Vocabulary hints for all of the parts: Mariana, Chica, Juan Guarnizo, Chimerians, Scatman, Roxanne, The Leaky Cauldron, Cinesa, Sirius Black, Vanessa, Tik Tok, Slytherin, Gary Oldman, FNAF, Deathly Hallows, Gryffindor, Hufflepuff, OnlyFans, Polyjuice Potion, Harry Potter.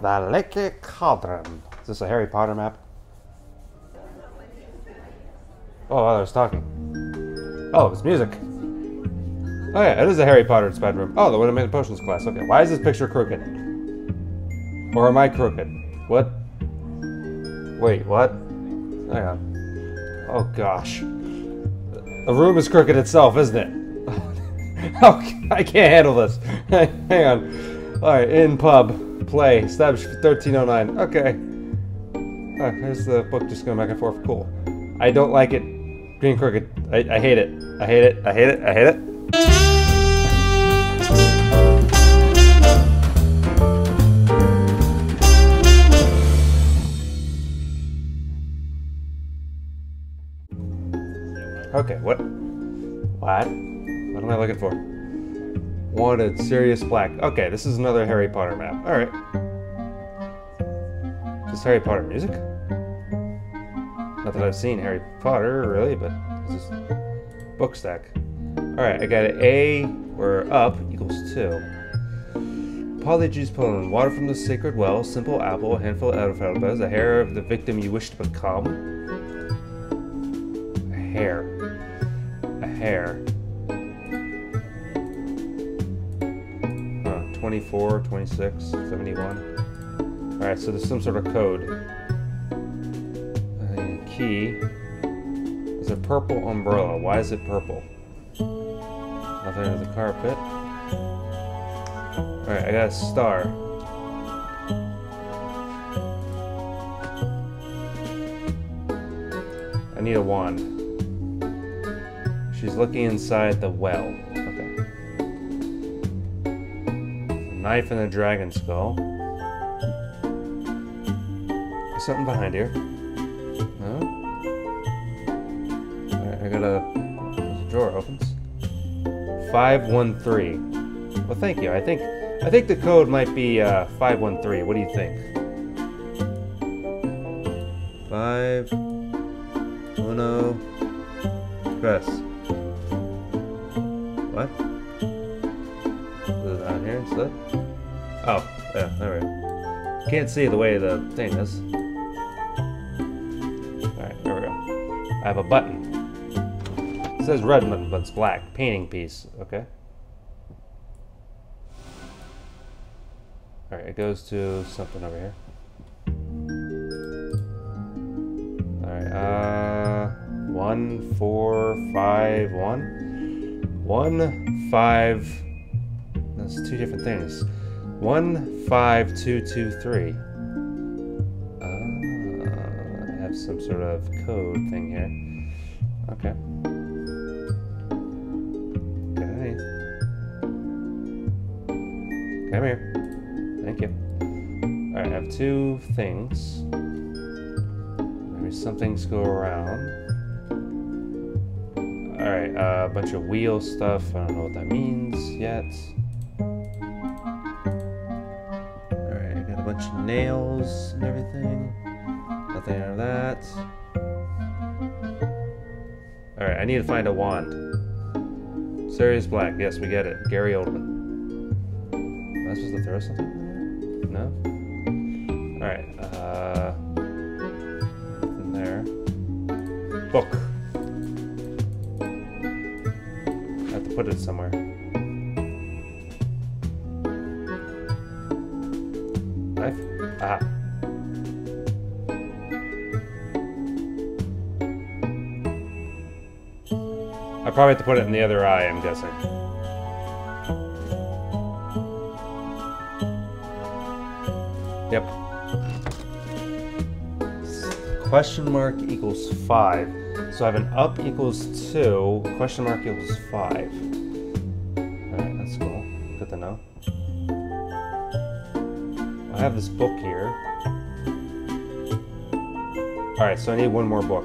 The Leaky Cauldron. Is this a Harry Potter map? Oh, I was talking. Oh, it's music. Oh yeah, it is a Harry Potter inspired room. Oh, the one I made the potions class. Okay, why is this picture crooked? Or am I crooked? What? Wait, what? Hang on. Oh gosh. The room is crooked itself, isn't it? I can't handle this. Hang on. Alright, in pub. Play. Established 1309. Okay. Oh, here's the book just going back and forth. Cool. I don't like it. Green crooked. I hate it. I hate it. I hate it. I hate it. Okay, what? What? What am I looking for? Wanted Sirius Black. Okay, this is another Harry Potter map. Alright. Is this Harry Potter music? Not that I've seen Harry Potter, really, but this is book stack. Alright, I got an A, or up, equals 2. Polyjuice Potion. Water from the sacred well, simple apple, a handful of elderflowers, a hair of the victim you wish to become. A hair. Hair. 24, 26, 71. Alright, so there's some sort of code. Key. There's a purple umbrella. Why is it purple? Nothing under the carpet. Alright, I got a star. I need a wand. She's looking inside the well. Okay. A knife and a dragon skull. There's something behind here. No? Alright, I got a drawer opens. 513. Well, thank you. I think the code might be 513. What do you think? 510. Press. What? Is it on here? Is it? Oh, yeah, alright. Can't see the way the thing is. Alright, here we go. I have a button. It says red button, but it's black. Painting piece. Okay. Alright, it goes to something over here. Alright, 1451. 1, 5. That's two different things. 1, 5, 2, 2, 3. I have some sort of code thing here. Okay. Okay. Come here. Thank you. All right, I have two things. Maybe some things go around. Alright, a bunch of wheel stuff. I don't know what that means yet. Alright, I got a bunch of nails and everything. Nothing out of that. Alright, I need to find a wand. Sirius Black, yes, we get it. Gary Oldman. Am I supposed to throw something? No? Alright, nothing there. Book. Put it somewhere. Knife? Ah. I probably have to put it in the other eye, I'm guessing. Yep. Question mark equals 5. So I have an up equals 2, question mark equals 5. Alright, that's cool. Good to know. I have this book here. Alright, so I need one more book.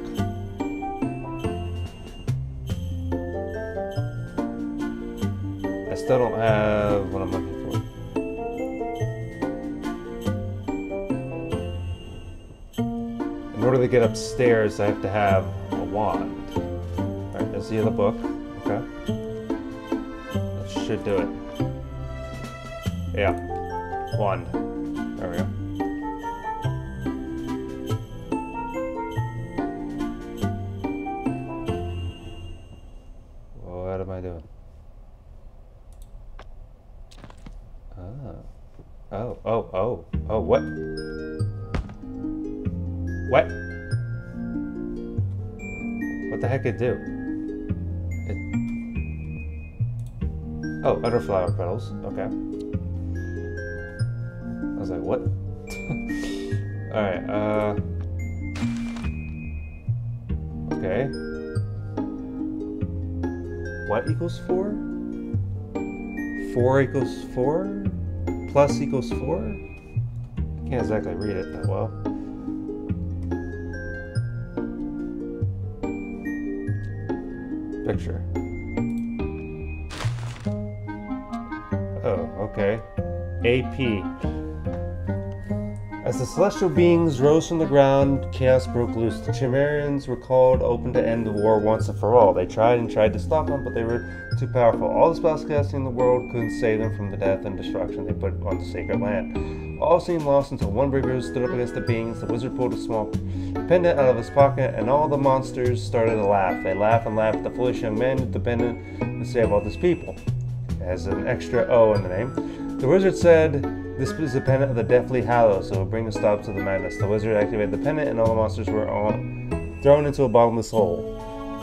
I still don't have what I'm looking for. In order to get upstairs, I have to have wand. Alright, that's the other book. Okay. That should do it. Yeah. Wand. There we go. oh, oh, what? What? What the heck it do? It... Oh, other flower petals, okay. I was like, what? Alright, okay. What equals 4? 4 equals 4? Plus equals 4? I can't exactly read it that well. Picture. Oh, okay. AP. As the celestial beings rose from the ground, chaos broke loose. The Chimerians were called open to end the war once and for all. They tried and tried to stop them, but they were too powerful. All the spells casting in the world couldn't save them from the death and destruction they put on the sacred land. All seemed lost until one brave wizard stood up against the beings. The wizard pulled a small pendant out of his pocket, and all the monsters started to laugh. They laughed and laughed at the foolish young man who depended to save all these people. As an extra O in the name, the wizard said, "This is the pendant of the Deathly Hallows, so it will bring a stop to the madness." The wizard activated the pendant, and all the monsters were all thrown into a bottomless hole.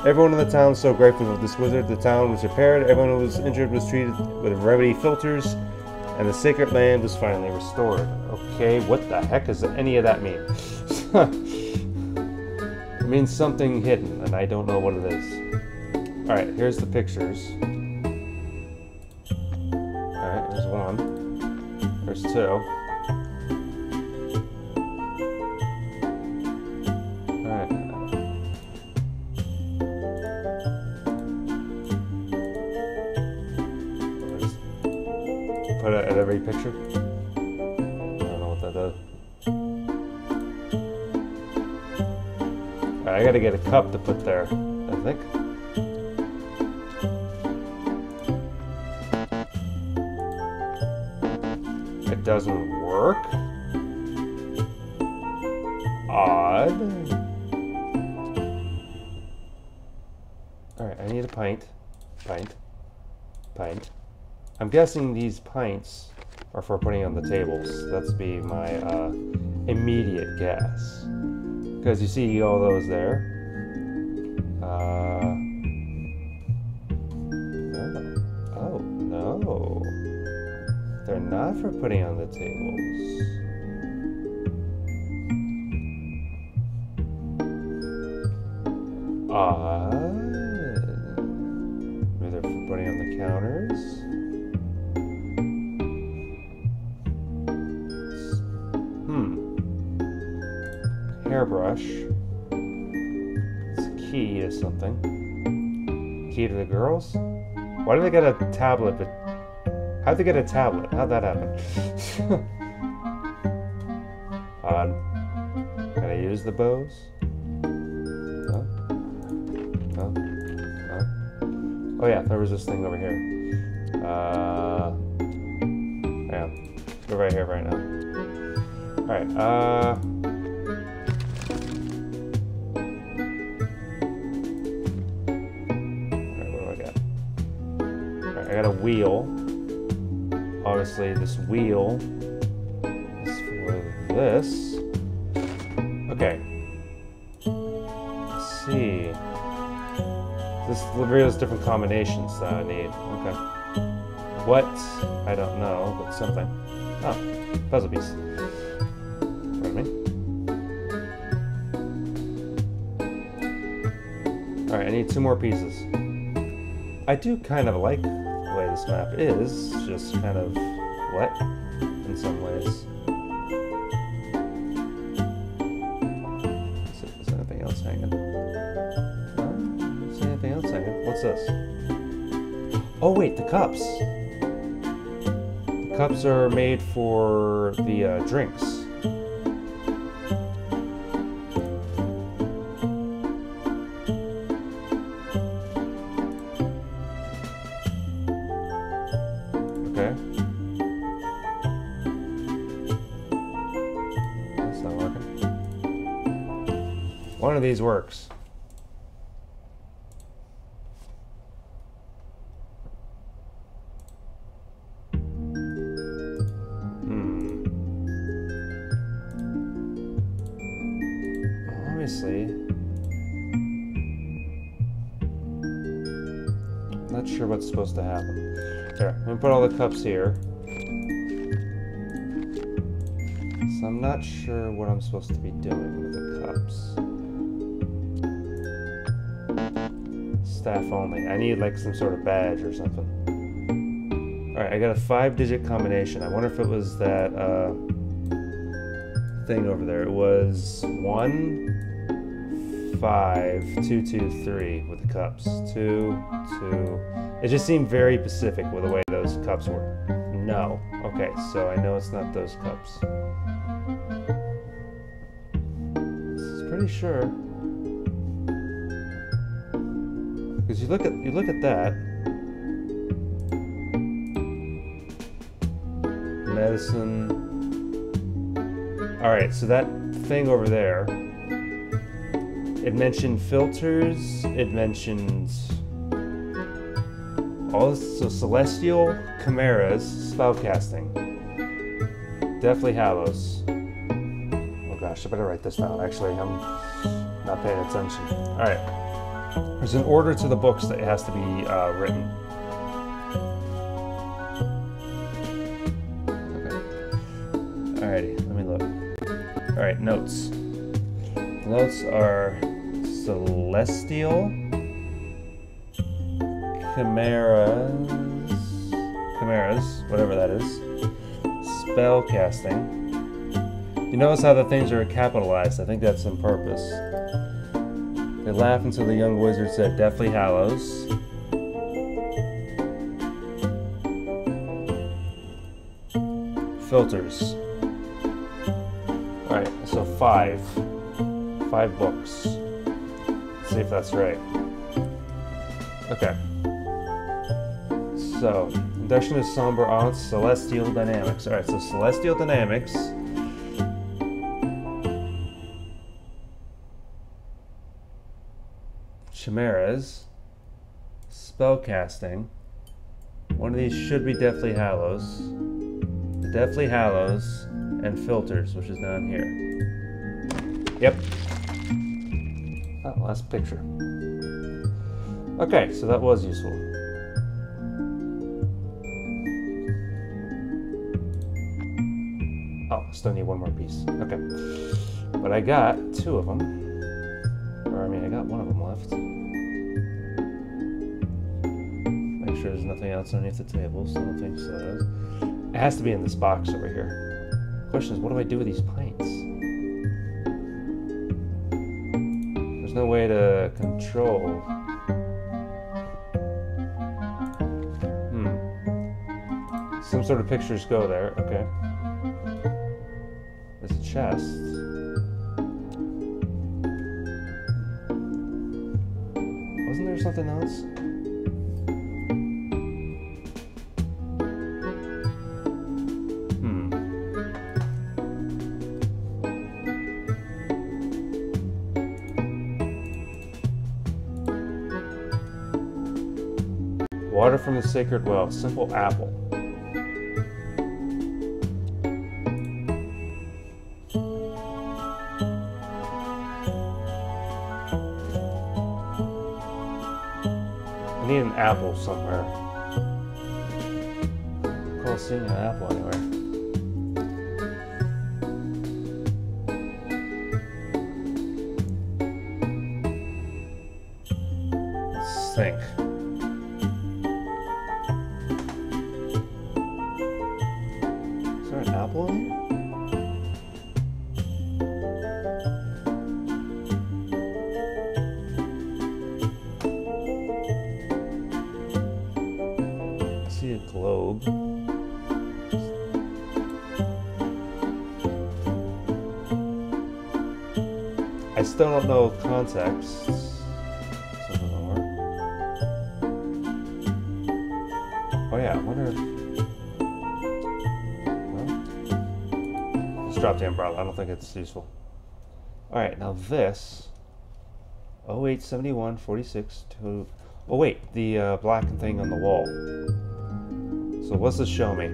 Everyone in the town was so grateful to this wizard. The town was repaired, everyone who was injured was treated with remedy filters, and the sacred land was finally restored. Okay, what the heck does any of that mean? It means something hidden, and I don't know what it is. Alright, here's the pictures. Alright, there's one. There's two. Alright. Put it at every picture. I don't know what that does. Alright, I gotta get a cup to put there, I think. Doesn't work. Odd. Alright, I need a pint. Pint. Pint. I'm guessing these pints are for putting on the tables. That's be my immediate guess. Because you see all those there. Oh, no. They're not for putting on the tables. Odd. Maybe they're for putting on the counters. Hmm. Hairbrush. It's a key to something. Key to the girls? Why do they get a tablet but... How'd they get a tablet? How'd that happen? Odd. Can I use the bows? No? No? No? Oh yeah, there was this thing over here. Yeah. We're right here right now. Alright, Alright, what do I got? Alright, I got a wheel. Obviously, this wheel is for this. Okay. Let's see. This reveals different combinations that I need. Okay. What? I don't know, but something. Oh, puzzle piece. Pardon me. Alright, I need two more pieces. I do kind of like the way this map is, just kind of wet in some ways. Let's see if there's anything else hanging. No? See anything else hanging? What's this? Oh wait, the cups! The cups are made for the drinks. One of these works. Hmm. obviously. Not sure what's supposed to happen. Here, I'm gonna put all the cups here. So I'm not sure what I'm supposed to be doing with the cups. Staff only. I need like some sort of badge or something. Alright, I got a 5-digit combination. I wonder if it was that thing over there. It was 1, 5, 2, 2, 3 with the cups. 2, 2. It just seemed very specific with the way those cups were. No. Okay, so I know it's not those cups. This is pretty sure. Because you look at that. Medicine. Alright, so that thing over there. It mentioned filters, it mentions all this, so Celestial, Chimeras, Spellcasting, Deathly Hallows. Oh gosh, I better write this down. Actually, I'm not paying attention. Alright. There's an order to the books that has to be written. Okay. Alrighty, let me look. Alright, notes. The notes are Celestial, Chimeras, whatever that is, Spellcasting. You notice how the things are capitalized. I think that's on purpose. They laugh until the young wizard said Deathly Hallows. Filters. Alright, so 5 books. Let's see if that's right. Okay. So, Induction of Somber Aunts, Celestial Dynamics. Alright, so Celestial Dynamics. Chimeras. Spellcasting. One of these should be Deathly Hallows. The Deathly Hallows and Filters, which is down here. Yep. Oh, last picture. Okay, so that was useful. Oh, still need one more piece. Okay. But I got 2 of them. Or, I mean, I got 1 of them left. Make sure there's nothing else underneath the table, so I don't think so. It has to be in this box over here. Question is, what do I do with these pints? There's no way to control. Some sort of pictures go there. Okay. There's a chest. Wasn't there something else? Water from the sacred well. Simple apple. Apple somewhere. I call seeing an apple anywhere. Let's think. Is there an apple in here? I still don't know context. Oh yeah, I wonder if... Well, just drop the umbrella. I don't think it's useful. Alright, now this... 0871 46 to... Oh wait, the black thing on the wall. So what's this show me?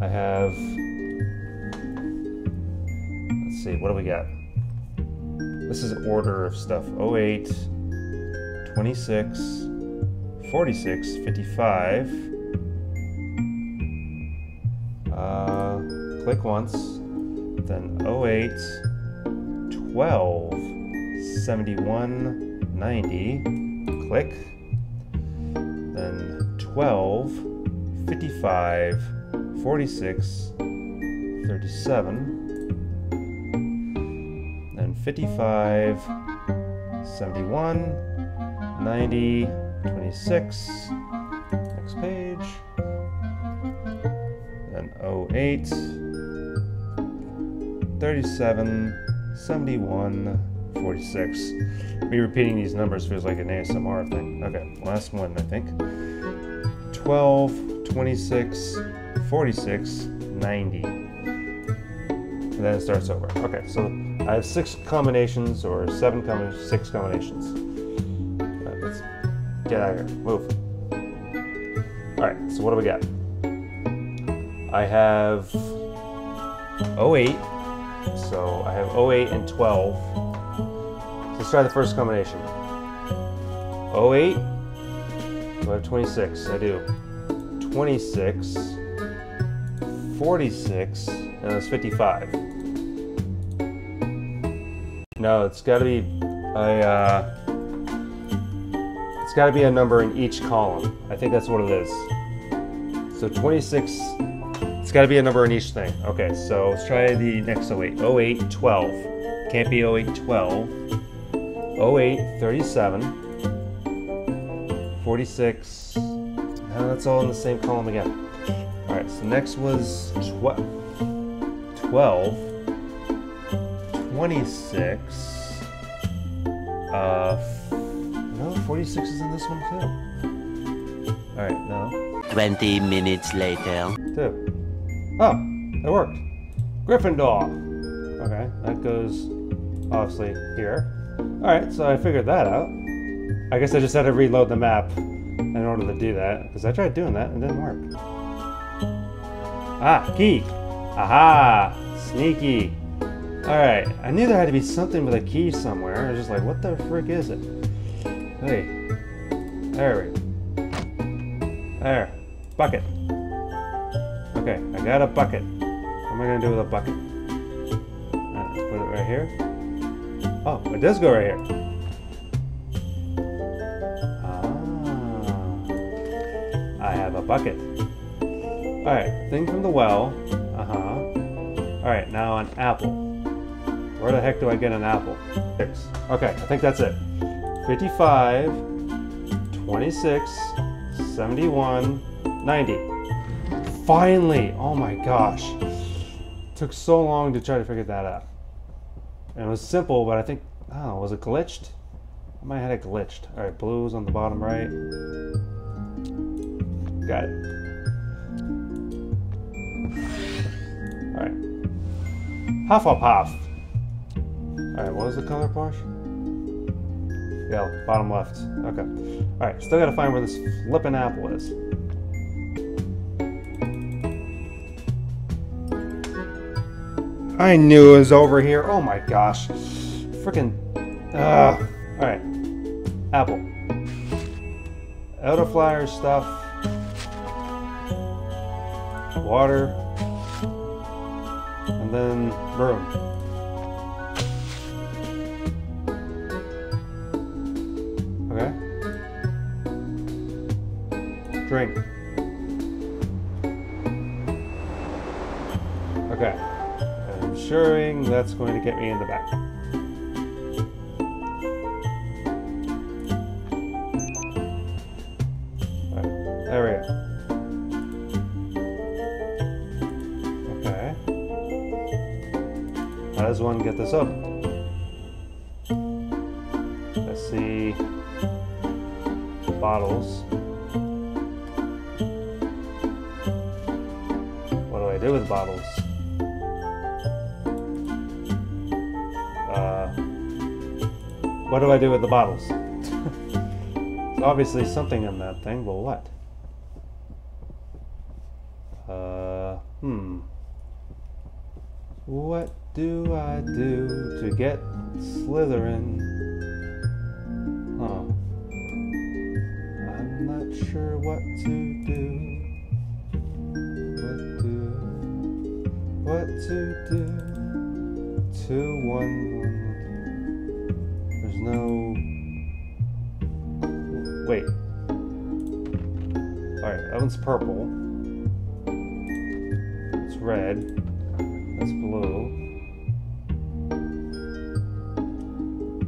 I have... Let's see, what do we got? This is order of stuff. 08, 26, 46, 55. Click once. Then 08, 12, 71, 90. Click. Then 12, 55, 46, 37, then 55, 71, 90, 26, next page, then 08, 37, 71, 46. Me repeating these numbers feels like an ASMR thing. Okay, last one, I think. 12, 26, 46, 90. And then it starts over. Okay, so I have 6 combinations, or 7 combinations, 6 combinations. All right, let's get out of here. Move. Alright, so what do we got? I have 08. So I have 08 and 12. So let's try the first combination. 08. Do I have 26? I do. 26, 46, and that's 55. No, it's got to be a number in each column. I think that's what it is. So 26, it's got to be a number in each thing. Okay, so let's try the next 08. 08, 12. Can't be 08, 12. 08, 37. 46. Now that's all in the same column again. Alright, so next was 12, 26, no, 46 is in this one too. Alright, no. 20 minutes later. Two. Oh, it worked. Gryffindor. Okay, that goes obviously here. Alright, so I figured that out. I guess I just had to reload the map in order to do that, because I tried doing that and it didn't work. Ah, key! Aha! Sneaky! Alright, I knew there had to be something with a key somewhere. I was just like, what the frick is it? Hey. There we go. There. Bucket. Okay, I got a bucket. What am I gonna do with a bucket? Alright, let's put it right here. Oh, it does go right here. Ah. I have a bucket. Alright, thing from the well. Alright, now an apple. Where the heck do I get an apple? 6. Okay, I think that's it. 55, 26, 71, 90. Finally! Oh my gosh. It took so long to try to figure that out. And it was simple, but I think, oh, was it glitched? I might have had it glitched. Alright, blue's on the bottom right. Got it. Alright. Hufflepuff. Alright, what was the color, Posh? Yellow, bottom left. Okay. Alright, still gotta find where this flippin' apple is. I knew it was over here. Oh my gosh. Frickin'. Alright. Apple. Elder flower stuff. Water. And then broom. Okay. Drink. Okay. I'm ensuring that's going to get me in the back. All right. There we go. How does one get this up? I see bottles. What do I do with bottles? What do I do with the bottles? There's obviously something in that thing, but what? What do I do to get Slytherin. Huh. I'm not sure what to do. What to do? 2-1-1. There's no... Wait. Alright, that one's purple. It's red. That's blue.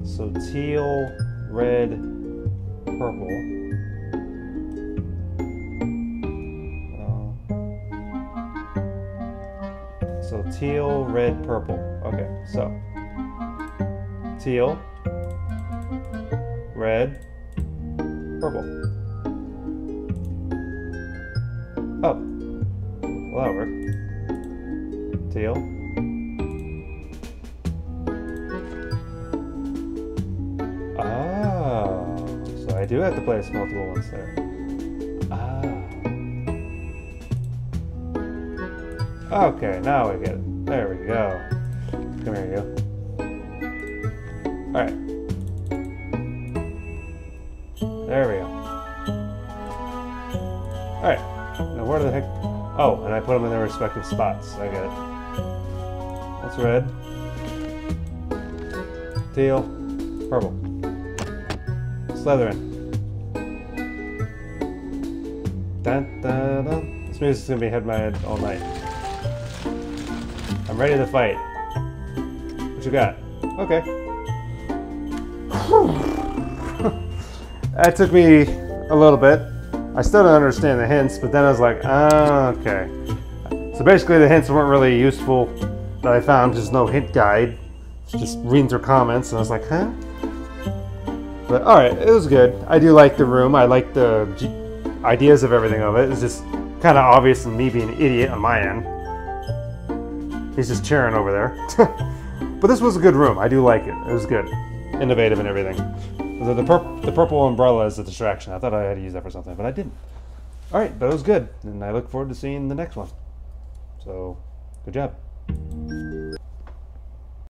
So teal, red, purple. So teal, red, purple. Okay, so teal, red, purple. Oh, well, that worked. Teal. Oh, so I do have to place multiple ones there. Okay, now I get it. There we go. Come here, you. Alright. There we go. Alright. Now where the heck... Oh, and I put them in their respective spots. I get it. That's red. Teal. Purple. Slytherin. Dun, dun, dun. This music's gonna be head in my head all night. I'm ready to fight. What you got? Okay. That took me a little bit. I still don't understand the hints, but then I was like, ah, okay. So basically the hints weren't really useful that I found, just no hint guide. Just reading through comments, and I was like, huh? But alright, it was good. I do like the room. I like the ideas of everything of it. It's just kind of obvious and me being an idiot on my end. He's just cheering over there. But this was a good room. I do like it. It was good. Innovative and everything. The purple umbrella is a distraction. I thought I had to use that for something, but I didn't. Alright, but it was good. And I look forward to seeing the next one. So, good job.